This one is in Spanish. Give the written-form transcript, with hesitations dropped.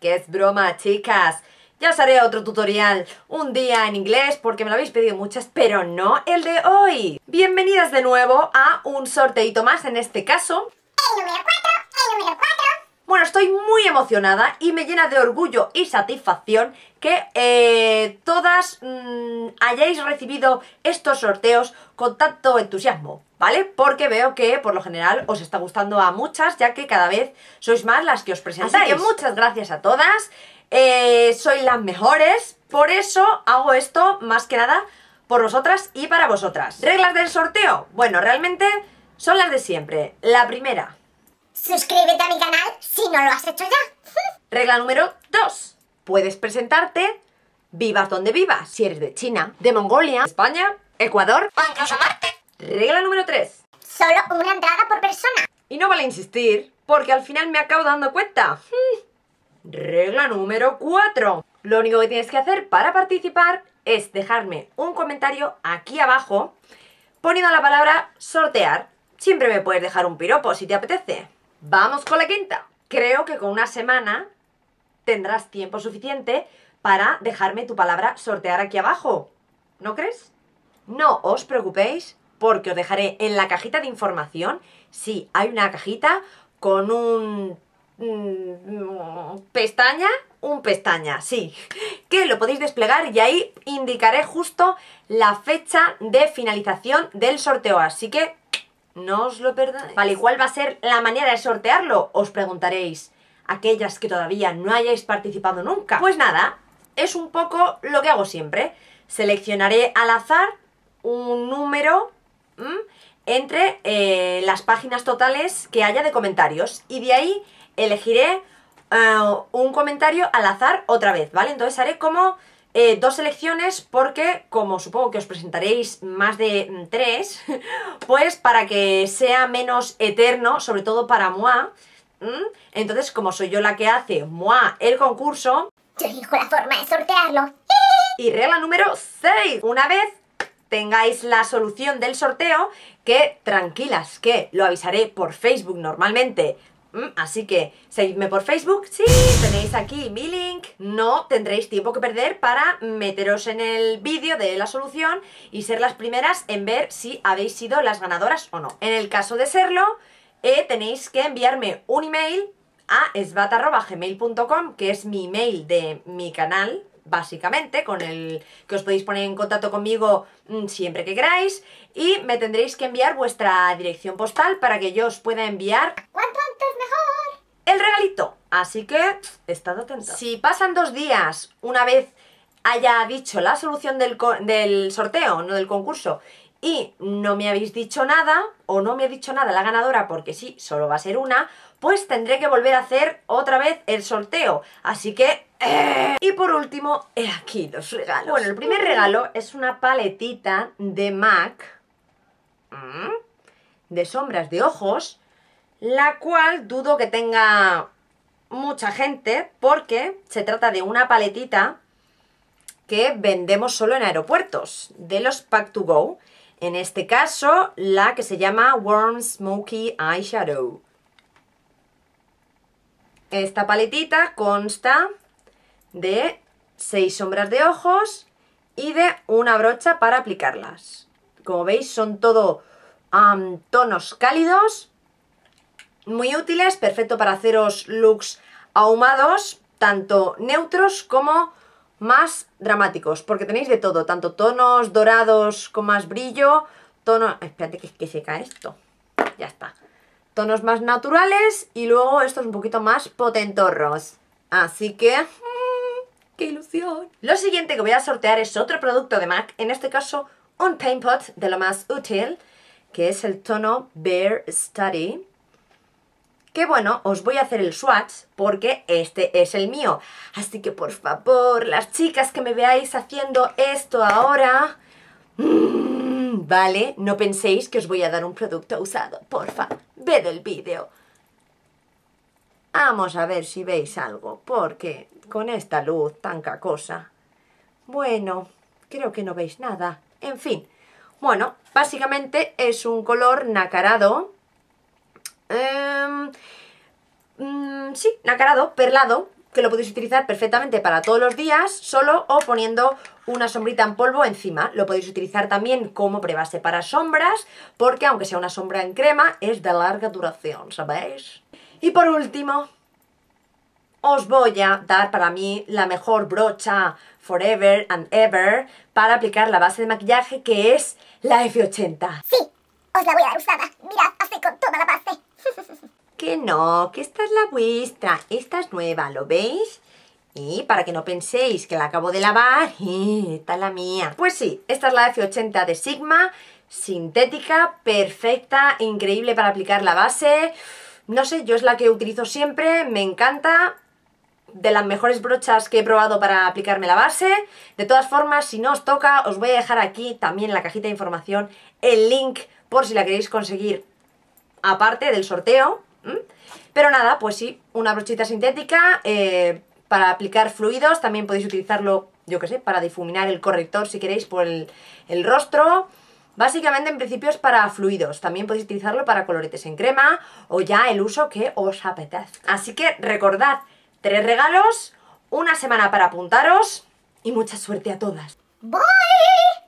Que es broma, chicas. Ya os haré otro tutorial un día en inglés porque me lo habéis pedido muchas, pero no el de hoy. Bienvenidas de nuevo a un sorteito más, en este caso el número 4, el número 4. Bueno, estoy muy emocionada y me llena de orgullo y satisfacción que todas hayáis recibido estos sorteos con tanto entusiasmo, ¿vale? Porque veo que por lo general os está gustando a muchas, ya que cada vez sois más las que os presentáis. Así que muchas gracias a todas, sois las mejores, por eso hago esto más que nada por vosotras y para vosotras. ¿Reglas del sorteo? Bueno, realmente son las de siempre. La primera: suscríbete a mi canal si no lo has hecho ya. Regla número 2: puedes presentarte vivas donde vivas, si eres de China, de Mongolia, España, Ecuador o incluso Marte. Regla número 3. Solo una entrada por persona. Y no vale insistir, porque al final me acabo dando cuenta. Regla número 4. Lo único que tienes que hacer para participar es dejarme un comentario aquí abajo poniendo la palabra sortear. Siempre me puedes dejar un piropo si te apetece. Vamos con la quinta. Creo que con una semana tendrás tiempo suficiente para dejarme tu palabra sortear aquí abajo, ¿no crees? No os preocupéis, porque os dejaré en la cajita de información, sí, hay una cajita con un pestaña, sí, que lo podéis desplegar y ahí indicaré justo la fecha de finalización del sorteo, así que no os lo perdáis. Vale, ¿cuál va a ser la manera de sortearlo? Os preguntaréis, aquellas que todavía no hayáis participado nunca. Pues nada, es un poco lo que hago siempre. Seleccionaré al azar un número entre las páginas totales que haya de comentarios y de ahí elegiré un comentario al azar otra vez, ¿vale? Entonces haré como dos selecciones, porque como supongo que os presentaréis más de tres, pues para que sea menos eterno, sobre todo para moi, entonces como soy yo la que hace moi el concurso, yo elijo la forma de sortearlo. Y regla número 6. Una vez tengáis la solución del sorteo, que tranquilas, que lo avisaré por Facebook normalmente, así que seguidme por Facebook. Sí, tenéis aquí mi link. No tendréis tiempo que perder para meteros en el vídeo de la solución y ser las primeras en ver si habéis sido las ganadoras o no. En el caso de serlo, tenéis que enviarme un email a esbat@gmail.com, que es mi email de mi canal, básicamente, con el que os podéis poner en contacto conmigo siempre que queráis, y me tendréis que enviar vuestra dirección postal para que yo os pueda enviar cuanto antes mejor el regalito, así que estad atentos. Si pasan 2 días, una vez haya dicho la solución del sorteo, no del concurso, y no me habéis dicho nada, o no me ha dicho nada la ganadora, porque sí, solo va a ser una, pues tendré que volver a hacer otra vez el sorteo, así que Y por último, he aquí los regalos. Bueno, el primer regalo es una paletita de MAC de sombras de ojos, la cual dudo que tenga mucha gente, porque se trata de una paletita que vendemos solo en aeropuertos, de los Pack to Go. En este caso, la que se llama Warm Smokey Eyeshadow. Esta paletita consta de 6 sombras de ojos y de una brocha para aplicarlas. Como veis, son todo tonos cálidos, muy útiles, perfecto para haceros looks ahumados, tanto neutros como más dramáticos, porque tenéis de todo, tanto tonos dorados con más brillo, tonos... Espérate que se cae esto. Ya está. Tonos más naturales y luego estos un poquito más potentorros. Así que... ¡qué ilusión! Lo siguiente que voy a sortear es otro producto de MAC, en este caso un paint pot de lo más útil, que es el tono Bare Study, que bueno, os voy a hacer el swatch porque este es el mío, así que por favor, las chicas que me veáis haciendo esto ahora, Vale, no penséis que os voy a dar un producto usado. Porfa, ved el vídeo. Vamos a ver si veis algo, porque con esta luz tan cacosa... Bueno, creo que no veis nada. En fin, bueno, básicamente es un color nacarado. Sí, nacarado, perlado, que lo podéis utilizar perfectamente para todos los días, solo o poniendo una sombrita en polvo encima. Lo podéis utilizar también como prebase para sombras, porque aunque sea una sombra en crema, es de larga duración, ¿sabéis? Y por último, os voy a dar para mí la mejor brocha forever and ever para aplicar la base de maquillaje, que es la F80. Sí, os la voy a dar usada. Mirad, así con toda la base. Que no, que esta es la vuestra, esta es nueva, ¿lo veis? Y para que no penséis que la acabo de lavar, esta es la mía. Pues sí, esta es la F80 de Sigma, sintética, perfecta, increíble para aplicar la base. No sé, yo es la que utilizo siempre, me encanta, de las mejores brochas que he probado para aplicarme la base. De todas formas, si no os toca, os voy a dejar aquí también en la cajita de información el link por si la queréis conseguir, aparte del sorteo. Pero nada, pues sí, una brochita sintética para aplicar fluidos. También podéis utilizarlo, yo que sé, para difuminar el corrector si queréis por el rostro. Básicamente en principio es para fluidos, también podéis utilizarlo para coloretes en crema o ya el uso que os apetezca. Así que recordad, 3 regalos, una semana para apuntaros y mucha suerte a todas. ¡Bye!